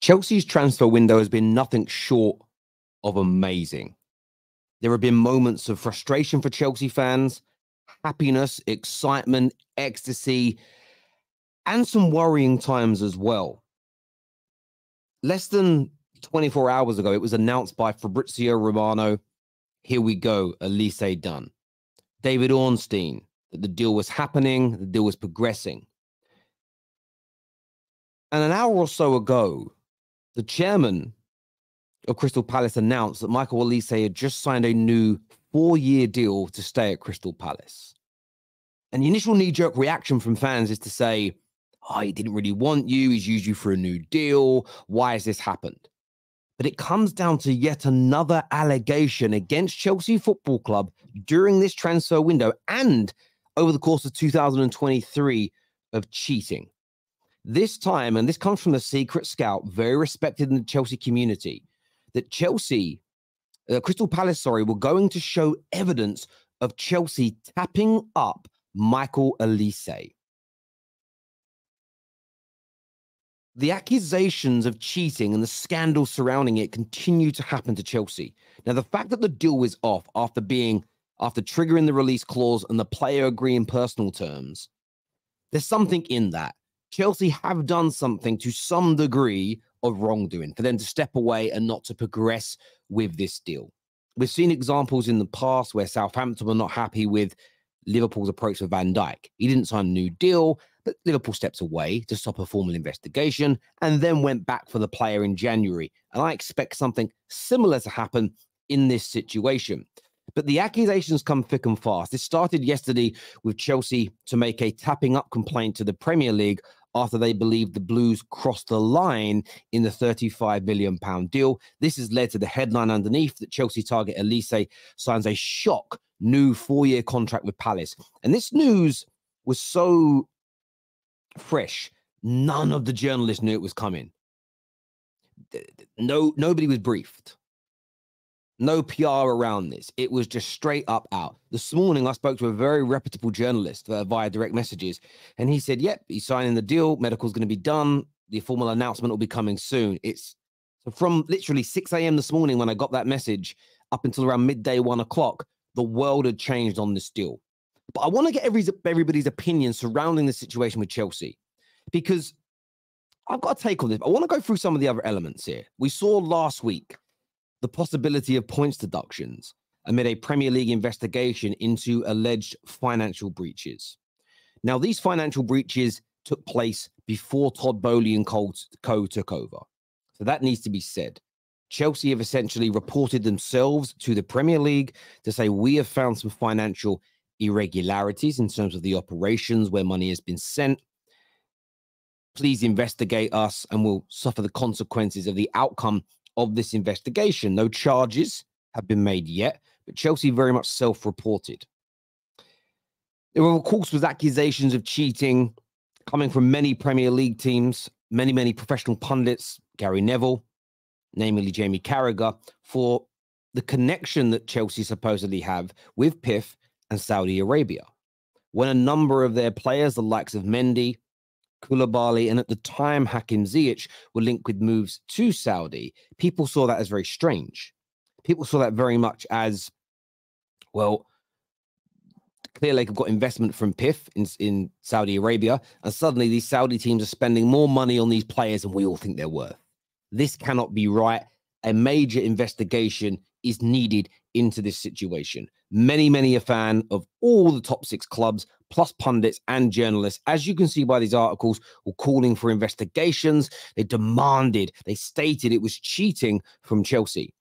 Chelsea's transfer window has been nothing short of amazing. There have been moments of frustration for Chelsea fans, happiness, excitement, ecstasy, and some worrying times as well. Less than 24 hours ago, it was announced by Fabrizio Romano, here we go, Elise A. Dunn, David Ornstein, that the deal was happening, the deal was progressing. And an hour or so ago, the chairman of Crystal Palace announced that Michael Olise had just signed a new four-year deal to stay at Crystal Palace. And the initial knee-jerk reaction from fans is to say, oh, he didn't really want you, he's used you for a new deal, why has this happened? But it comes down to yet another allegation against Chelsea Football Club during this transfer window and over the course of 2023 of cheating. This time, and this comes from the secret scout, very respected in the Chelsea community, that Crystal Palace, were going to show evidence of Chelsea tapping up Michael Olise. The accusations of cheating and the scandal surrounding it continue to happen to Chelsea. Now, the fact that the deal is off after triggering the release clause and the player agreeing personal terms, there's something in that. Chelsea have done something to some degree of wrongdoing for them to step away and not to progress with this deal. We've seen examples in the past where Southampton were not happy with Liverpool's approach with Van Dyke. He didn't sign a new deal, but Liverpool stepped away to stop a formal investigation and then went back for the player in January. And I expect something similar to happen in this situation. But the accusations come thick and fast. It started yesterday with Chelsea to make a tapping up complaint to the Premier League after they believed the Blues crossed the line in the £35 million deal. This has led to the headline underneath that Chelsea target Elise signs a shock new four-year contract with Palace. And this news was so fresh, none of the journalists knew it was coming. Nobody was briefed. No PR around this. It was just straight up out. This morning, I spoke to a very reputable journalist via direct messages, and he said, yep, he's signing the deal. Medical's going to be done. The formal announcement will be coming soon. It's from literally 6 a.m. this morning when I got that message up until around midday, 1 o'clock, the world had changed on this deal. But I want to get everybody's opinion surrounding the situation with Chelsea, because I've got a take on this. I want to go through some of the other elements here. We saw last week the possibility of points deductions amid a Premier League investigation into alleged financial breaches. Now, these financial breaches took place before Todd Boehly and Co took over. So that needs to be said. Chelsea have essentially reported themselves to the Premier League to say, we have found some financial irregularities in terms of the operations where money has been sent. Please investigate us and we'll suffer the consequences of the outcome of this investigation. No charges have been made yet, but Chelsea very much self-reported. There, of course, was accusations of cheating coming from many Premier League teams, many professional pundits, Gary Neville, namely Jamie Carragher, for the connection that Chelsea supposedly have with PIF and Saudi Arabia, when a number of their players, the likes of Mendy, Koulibaly, and at the time Hakim Ziyech, were linked with moves to Saudi. People saw that as very strange. People saw that very much as, well, Clearlake have got investment from PIF in Saudi Arabia, and suddenly these Saudi teams are spending more money on these players than we all think they're worth. This cannot be right. A major investigation is needed into this situation. Many a fan of all the top six clubs, plus pundits and journalists, as you can see by these articles, were calling for investigations. They stated it was cheating from Chelsea.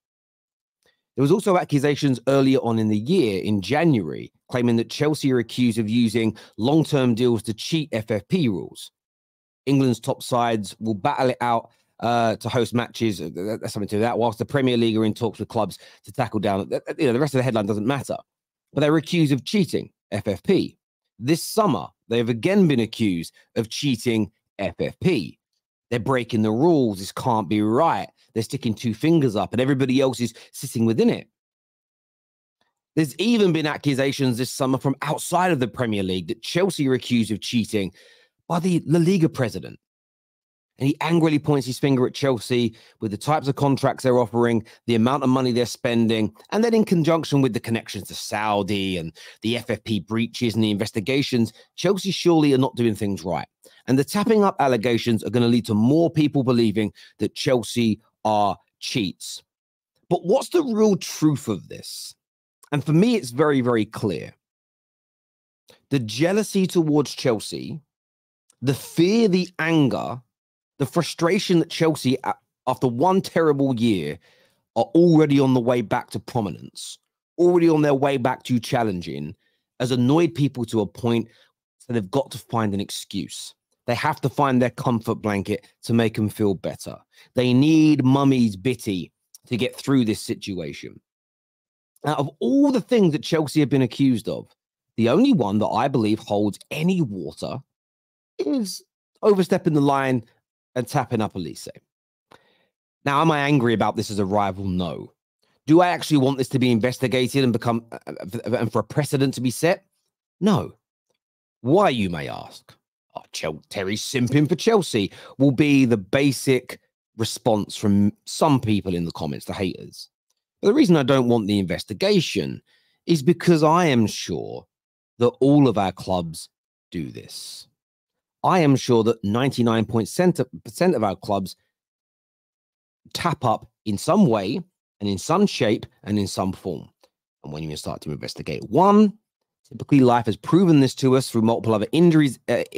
There was also accusations earlier on in the year, in January, claiming that Chelsea are accused of using long-term deals to cheat FFP rules. England's top sides will battle it out to host matches, that's something to that, whilst the Premier League are in talks with clubs to tackle down. The rest of the headline doesn't matter. But they're accused of cheating FFP. This summer, they've again been accused of cheating FFP. They're breaking the rules. This can't be right. They're sticking two fingers up and everybody else is sitting within it. There's even been accusations this summer from outside of the Premier League that Chelsea are accused of cheating by the La Liga president. And he angrily points his finger at Chelsea with the types of contracts they're offering, the amount of money they're spending, and then in conjunction with the connections to Saudi and the FFP breaches and the investigations, Chelsea surely are not doing things right. And the tapping up allegations are going to lead to more people believing that Chelsea are cheats. But what's the real truth of this? And for me, it's very, very clear. The jealousy towards Chelsea, the fear, the anger, the frustration that Chelsea, after one terrible year, are already on the way back to prominence, already on their way back to challenging, has annoyed people to a point that they've got to find an excuse. They have to find their comfort blanket to make them feel better. They need mummy's bitty to get through this situation. Out of all the things that Chelsea have been accused of, the only one that I believe holds any water is overstepping the line and tapping up Elise. Now, am I angry about this as a rival? No. Do I actually want this to be investigated and for a precedent to be set? No. Why, you may ask? Oh, Terry simping for Chelsea will be the basic response from some people in the comments, the haters. But the reason I don't want the investigation is because I am sure that all of our clubs do this. I am sure that 99% of our clubs tap up in some way and in some shape and in some form. And when you start to investigate one, typically life has proven this to us through multiple other industries that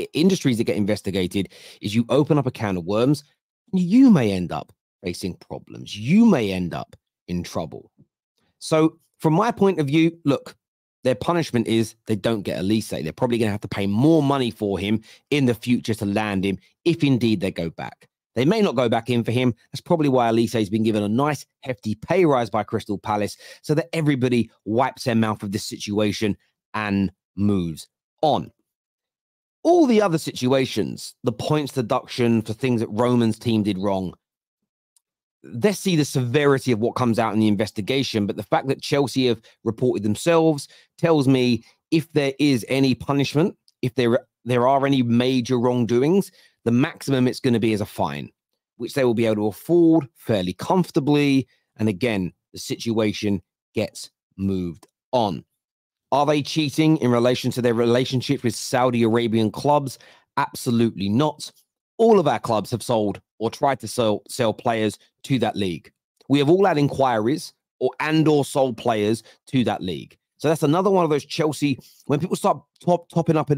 get investigated, is you open up a can of worms, and you may end up facing problems. You may end up in trouble. So from my point of view, look, their punishment is they don't get Elise. They're probably going to have to pay more money for him in the future to land him, if indeed they go back. They may not go back in for him. That's probably why Elise has been given a nice, hefty pay rise by Crystal Palace, so that everybody wipes their mouth of this situation and moves on. All the other situations, the points deduction for things that Roman's team did wrong, they see the severity of what comes out in the investigation, but the fact that Chelsea have reported themselves tells me if there is any punishment, if there are any major wrongdoings, the maximum it's going to be is a fine, which they will be able to afford fairly comfortably. And again, the situation gets moved on. Are they cheating in relation to their relationship with Saudi Arabian clubs? Absolutely not. All of our clubs have sold or tried to sell players to that league. We have all had inquiries or sold players to that league. So that's another one of those Chelsea, when people start tottling up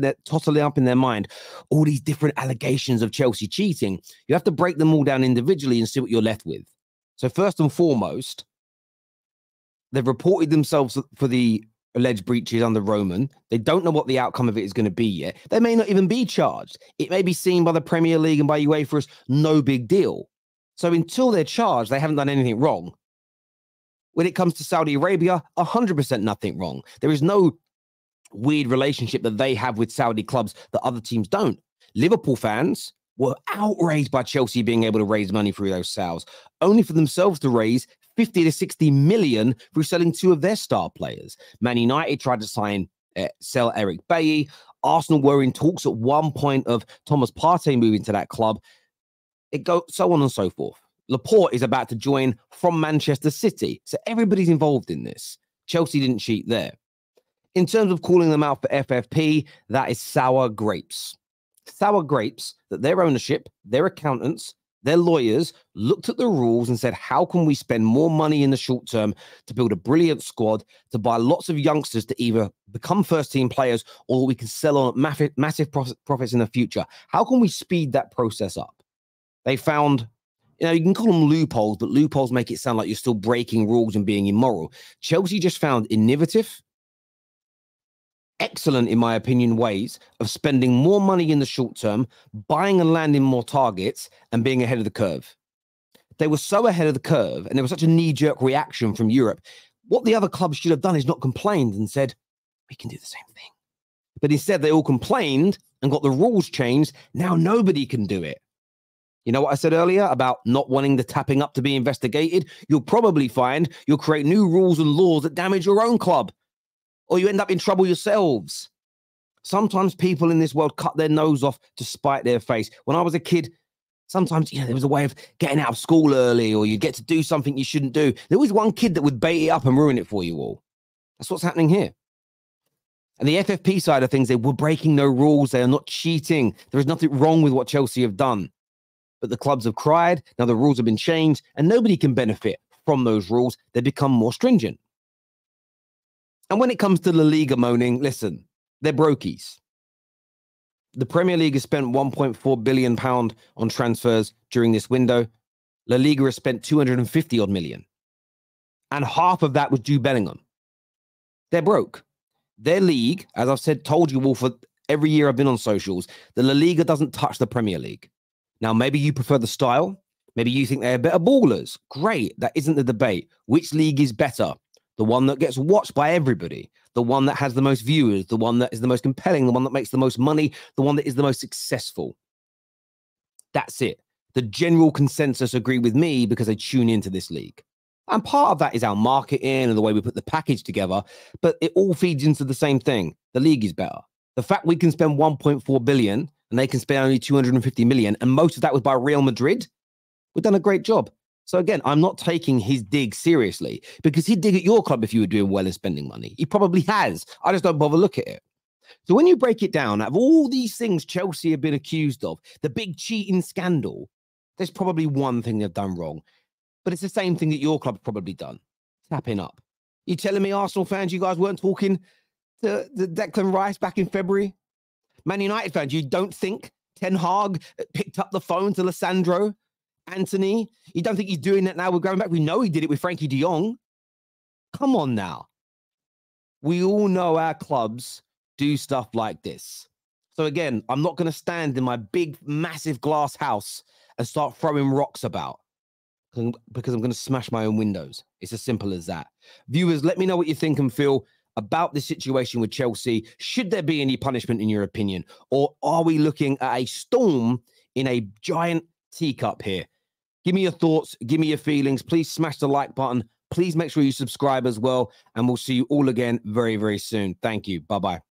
in their mind, all these different allegations of Chelsea cheating, you have to break them all down individually and see what you're left with. So first and foremost, they've reported themselves for the alleged breaches under Roman. They don't know what the outcome of it is going to be yet. They may not even be charged. It may be seen by the Premier League and by UEFA as no big deal. So until they're charged, they haven't done anything wrong. When it comes to Saudi Arabia, 100% nothing wrong. There is no weird relationship that they have with Saudi clubs that other teams don't. Liverpool fans were outraged by Chelsea being able to raise money through those sales, only for themselves to raise 50 to 60 million through selling two of their star players. Man United tried to sell Eric Bailly. Arsenal were in talks at one point of Thomas Partey moving to that club. It goes so on and so forth. Laporte is about to join from Manchester City. So everybody's involved in this. Chelsea didn't cheat there. In terms of calling them out for FFP, that is sour grapes. Sour grapes that their ownership, their accountants, their lawyers looked at the rules and said, how can we spend more money in the short term to build a brilliant squad, to buy lots of youngsters to either become first-team players or we can sell on massive profits in the future? How can we speed that process up? They found, you know, you can call them loopholes, but loopholes make it sound like you're still breaking rules and being immoral. Chelsea just found innovative, excellent, in my opinion, ways of spending more money in the short term, buying and landing more targets and being ahead of the curve. They were so ahead of the curve and there was such a knee-jerk reaction from Europe. What the other clubs should have done is not complained and said, we can do the same thing. But instead, they all complained and got the rules changed. Now nobody can do it. You know what I said earlier about not wanting the tapping up to be investigated? You'll probably find you'll create new rules and laws that damage your own club, or you end up in trouble yourselves. Sometimes people in this world cut their nose off to spite their face. When I was a kid, sometimes, there was a way of getting out of school early, or you'd get to do something you shouldn't do. There was one kid that would bait it up and ruin it for you all. That's what's happening here. And the FFP side of things, they were breaking no rules. They are not cheating. There is nothing wrong with what Chelsea have done. But the clubs have cried. Now the rules have been changed, and nobody can benefit from those rules. They become more stringent. And when it comes to La Liga moaning, listen, they're brokies. The Premier League has spent £1.4 billion on transfers during this window. La Liga has spent 250-odd million. And half of that was due Bellingham. They're broke. Their league, as I've said, told you all for every year I've been on socials, the La Liga doesn't touch the Premier League. Now, maybe you prefer the style. Maybe you think they're better ballers. Great. That isn't the debate. Which league is better? The one that gets watched by everybody, the one that has the most viewers, the one that is the most compelling, the one that makes the most money, the one that is the most successful. That's it. The general consensus agree with me because they tune into this league. And part of that is our marketing and the way we put the package together, but it all feeds into the same thing. The league is better. The fact we can spend 1.4 billion and they can spend only 250 million, and most of that was by Real Madrid, we've done a great job. So again, I'm not taking his dig seriously, because he'd dig at your club if you were doing well and spending money. He probably has. I just don't bother look at it. So when you break it down, out of all these things Chelsea have been accused of, the big cheating scandal, there's probably one thing they've done wrong. But it's the same thing that your club's probably done. Tapping up. You telling me, Arsenal fans, you guys weren't talking to Declan Rice back in February? Man United fans, you don't think Ten Hag picked up the phone to Lisandro? Anthony, you don't think he's doing that now? We're going back. We know he did it with Frankie de Jong. Come on now. We all know our clubs do stuff like this. So again, I'm not going to stand in my big, massive glass house and start throwing rocks about, because I'm going to smash my own windows. It's as simple as that. Viewers, let me know what you think and feel about this situation with Chelsea. Should there be any punishment in your opinion? Or are we looking at a storm in a giant teacup here? Give me your thoughts. Give me your feelings. Please smash the like button. Please make sure you subscribe as well. And we'll see you all again very, very soon. Thank you. Bye-bye.